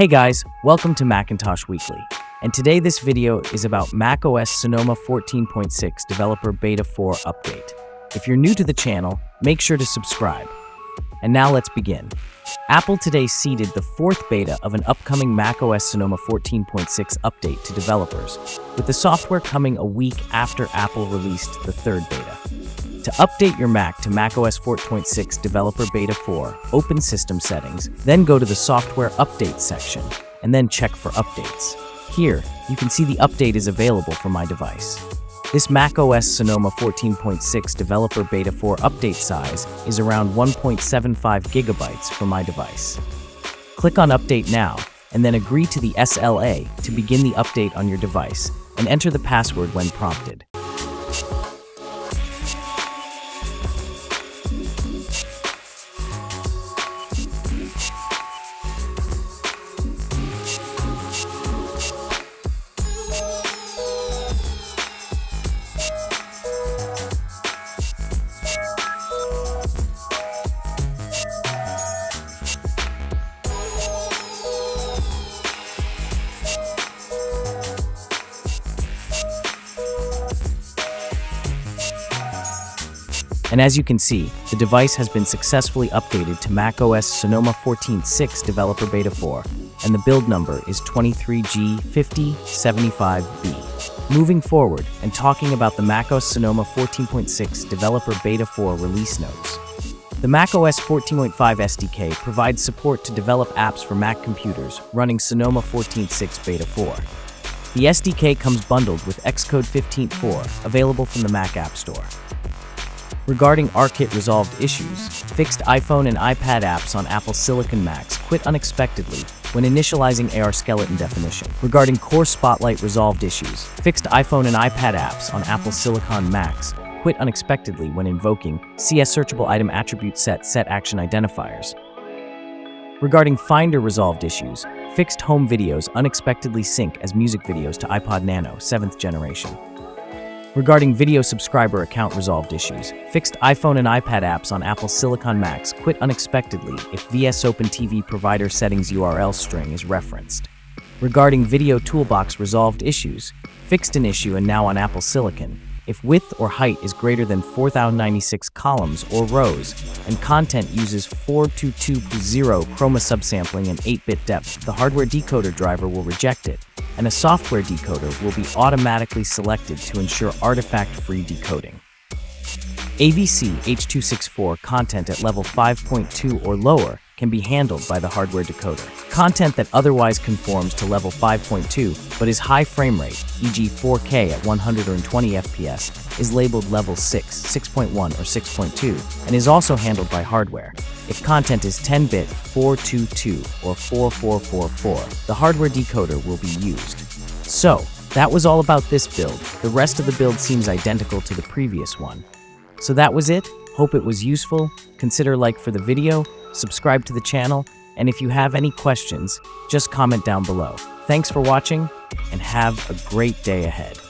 Hey guys, welcome to Macintosh Weekly, and today this video is about macOS Sonoma 14.6 Developer Beta 4 Update. If you're new to the channel, make sure to subscribe. And now let's begin. Apple today seeded the fourth beta of an upcoming macOS Sonoma 14.6 update to developers, with the software coming a week after Apple released the third beta. To update your Mac to macOS 14.6 Developer Beta 4, open System Settings, then go to the Software Updates section, and then check for Updates. Here, you can see the update is available for my device. This macOS Sonoma 14.6 Developer Beta 4 update size is around 1.75 gigabytes for my device. Click on Update Now, and then agree to the SLA to begin the update on your device, and enter the password when prompted. And as you can see, the device has been successfully updated to macOS Sonoma 14.6 Developer Beta 4, and the build number is 23G5075B. Moving forward and talking about the macOS Sonoma 14.6 Developer Beta 4 release notes. The macOS 14.5 SDK provides support to develop apps for Mac computers running Sonoma 14.6 Beta 4. The SDK comes bundled with Xcode 15.4, available from the Mac App Store. Regarding ARKit resolved issues, fixed iPhone and iPad apps on Apple Silicon Macs quit unexpectedly when initializing AR skeleton definition. Regarding Core Spotlight resolved issues, fixed iPhone and iPad apps on Apple Silicon Macs quit unexpectedly when invoking CS searchable item attribute set action identifiers. Regarding Finder resolved issues, fixed home videos unexpectedly sync as music videos to iPod Nano 7th generation. Regarding video subscriber account resolved issues, fixed iPhone and iPad apps on Apple Silicon Macs quit unexpectedly if VS Open TV provider settings URL string is referenced. Regarding video toolbox resolved issues, fixed an issue and now on Apple Silicon if width or height is greater than 4096 columns or rows and content uses 422.0 chroma subsampling and 8-bit depth, the hardware decoder driver will reject it, and a software decoder will be automatically selected to ensure artifact-free decoding. AVC H.264 content at level 5.2 or lower can be handled by the hardware decoder. Content that otherwise conforms to level 5.2 but is high frame rate, e.g. 4K at 120 FPS, is labeled level 6, 6.1 or 6.2 and is also handled by hardware. If content is 10-bit, 422 or 4444, the hardware decoder will be used. So, that was all about this build. The rest of the build seems identical to the previous one. So that was it. Hope it was useful. Consider like for the video, subscribe to the channel, and if you have any questions, just comment down below. Thanks for watching, and have a great day ahead.